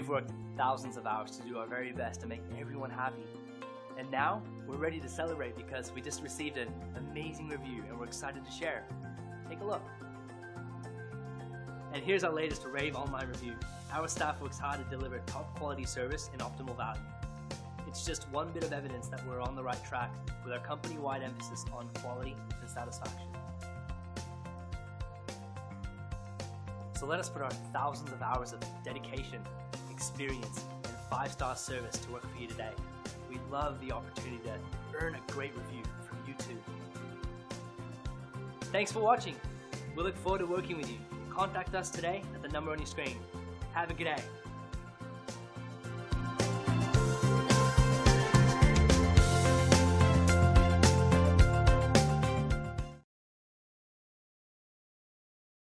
We've worked thousands of hours to do our very best to make everyone happy. And now, we're ready to celebrate because we just received an amazing review and we're excited to share. Take a look. And here's our latest Rave Online review. Our staff works hard to deliver top quality service and optimal value. It's just one bit of evidence that we're on the right track with our company-wide emphasis on quality and satisfaction. So let us put our thousands of hours of dedication, experience, and five-star service to work for you today. We love the opportunity to earn a great review from you too. Thanks for watching. We look forward to working with you. Contact us today at the number on your screen. Have a good day.